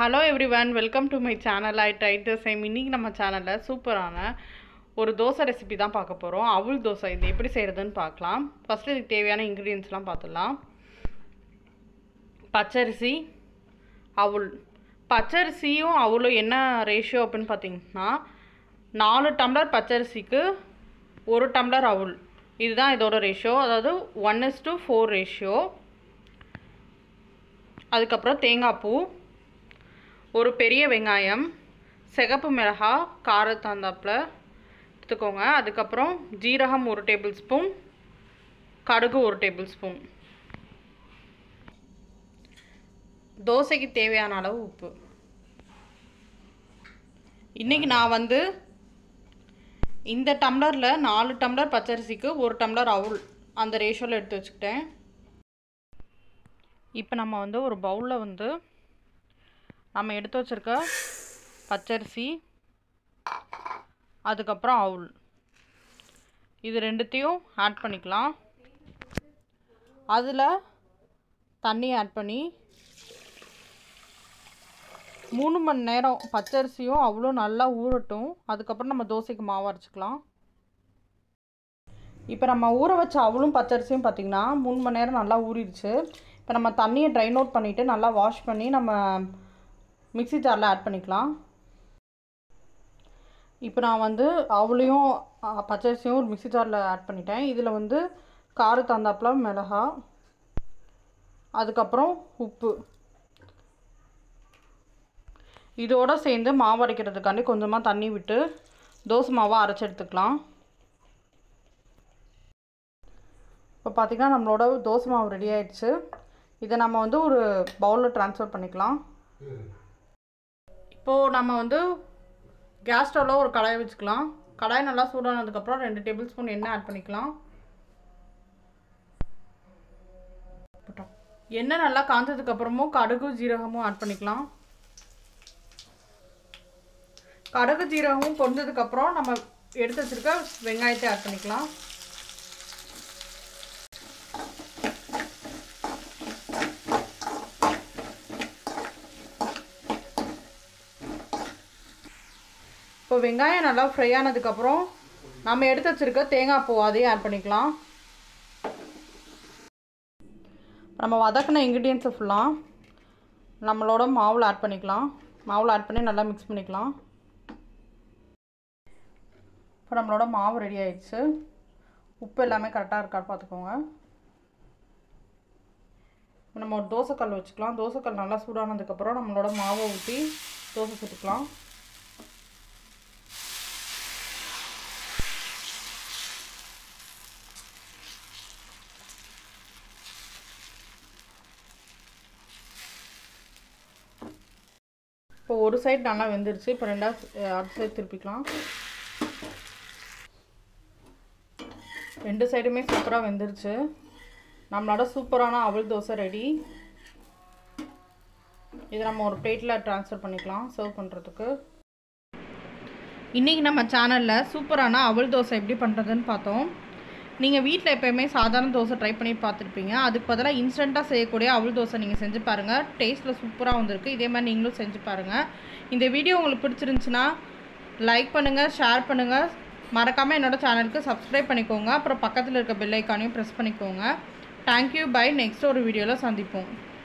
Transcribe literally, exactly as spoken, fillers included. Hello everyone, welcome to my channel. I tried the same இன்னைக்கு நம்ம சேனல்ல சூப்பரான ஒரு தோசை ரெசிபி தான் பார்க்க போறோம். அவல் தோசை இது எப்படி செய்யறதுன்னு பார்க்கலாம். ஃபர்ஸ்ட் இதுக்கு தேவையான ingredients எல்லாம் பார்த்தலாம். பச்சரிசி, அவல். பச்சரிசியும் அவலும் என்ன ரேஷியோ அப்படினு பாத்தீங்கன்னா நாலு டம்ளர் பச்சரிசிக்கு one டம்ளர் அவல். இதுதான் இதோட ரேஷியோ. அதாவது one is to four ratio. அதுக்கு அப்புறம் தேங்காய்ப்பூ ஒரு பெரிய வெங்காயம் செகப்பு மிளகா காரத்தாந்தாப்ல எடுத்துக்கோங்க அதுக்கு அப்புறம் ஜீரகம் one டேபிள்ஸ்பூன் கடுகு one டேபிள்ஸ்பூன் தோசைக்கு தேவையான அளவு உப்பு இன்னைக்கு நான் வந்து இந்த டம்ளர்ல four டம்ளர் பச்சரிசிக்கு one டம்ளர் அவல் அந்த ரேஷியோல எடுத்து வச்சிட்டேன் இப்போ நம்ம வந்து ஒரு பவுல்ல வந்து நாம எடுத்து வச்சிருக்க பச்சரிசி அதுக்கு அப்புறம் அவல் இது ரெண்டுத்தையும் ஆட் பண்ணிக்கலாம் அதுல தண்ணி ஆட் பண்ணி three மணி நேரம் பச்சரிசியும் அவலும் நல்லா ஊறட்டும் அதுக்கு அப்புறம் நம்ம தோசைக்கு மாவு அரைச்சுக்கலாம் இப்போ நம்ம ஊற வச்ச அவலும் பச்சரிசியும் பாத்தீங்கன்னா three மணி நேரம் நல்லா ஊறிடுச்சு இப்போ நம்ம தண்ணியை ட்ரைன் அவுட் பண்ணிட்டு நல்லா வாஷ் பண்ணி நம்ம Mixi jar la add panikalam ipo na vandu avuliyum pachasiyum or mixi jar la add panniten idhila vandu kaaru thandapla milaga adukaprom uppu idoda sendu maavu araikiradukandi konjama thanni vittu dosa maavu araichu eduthikalam ipo pathinga nammaloda dosa maavu ready aichu idha nama vandu oru bowl la transfer panikalam இப்போ நம்ம வந்து case ஸ்டவ்ல ஒரு கடாய் வச்சுக்கலாம் கடாய் நல்லா சூடானதுக்கு அப்புறம் two tablespoon எண்ணெய் add பண்ணிக்கலாம் எண்ணெய் நல்லா காஞ்சதுக்கு அப்புறமும் கடுகு ஜீரகமும் ஆட் பண்ணிக்கலாம் கடுகு ஜீரகமும் பொரிஞ்சதுக்கு அப்புறம் நம்ம எடுத்து வச்சிருக்க வெங்காயத்தை ஆட் பண்ணிக்கலாம் இப்போ வெங்காயம் நல்லா ஃப்ரை ஆனதுக்கு அப்புறம் நாம எடுத்து வச்சிருக்க தேங்காய் பூ அதையே ஆட் பண்ணிக்கலாம். நம்ம வதக்கின ingredients ஃபுல்லா நம்மளோட மாவுல ஆட் பண்ணிக்கலாம். மாவுல ஆட் பண்ணி நல்லா mix பண்ணிக்கலாம். இப்போ நம்மளோட மாவு ரெடி ஆயிடுச்சு. உப்பு எல்லாமே கரெக்ட்டா இருக்கா பாத்துக்கோங்க. இப்போ நம்ம ஒரு தோசை கல் வச்சுக்கலாம். தோசை கல் நல்லா சூடானதுக்கு அப்புறம் நம்மளோட மாவை ஊத்தி தோசை சுட்டுக்கலாம். இப்போ ஒரு சைடு நல்லா வெந்திருச்சு இப்போ ரெண்டாவது அடுத்த சைடு திருப்பிக்கலாம் ரெண்டு சைடுமே சூப்பரா வெந்திருச்சு நம்மளோட சூப்பரான அவல் தோசை ரெடி இத நம்ம ஒரு பிளேட்ல ட்ரான்ஸ்ஃபர் பண்ணிக்கலாம் சர்வ் பண்றதுக்கு இன்னைக்கு நம்ம சேனல்ல சூப்பரான அவல் தோசை எப்படி பண்றதுன்னு பார்த்தோம் நீங்க வீட்ல எப்பவுமே சாதாரண தோசை ட்ரை பண்ணி பார்த்திருப்பீங்க அதுக்கு பதிலா இன்ஸ்டன்ட்டா செய்யக்கூடிய அவல் தோசை நீங்க செஞ்சு பாருங்க டேஸ்ட்ல சூப்பரா வந்திருக்கு இதே மாதிரி நீங்களும் செஞ்சு பாருங்க இந்த வீடியோ உங்களுக்கு பிடிச்சிருந்துச்சுனா லைக் பண்ணுங்க ஷேர் பண்ணுங்க மறக்காம என்னோட சேனலுக்கு சப்ஸ்கிரைப் பண்ணிக்கோங்க அப்புறம் பக்கத்துல இருக்க பெல் ஐகானையும் பிரஸ் பண்ணிக்கோங்க Thank you bye next ஒரு வீடியோல சந்திப்போம்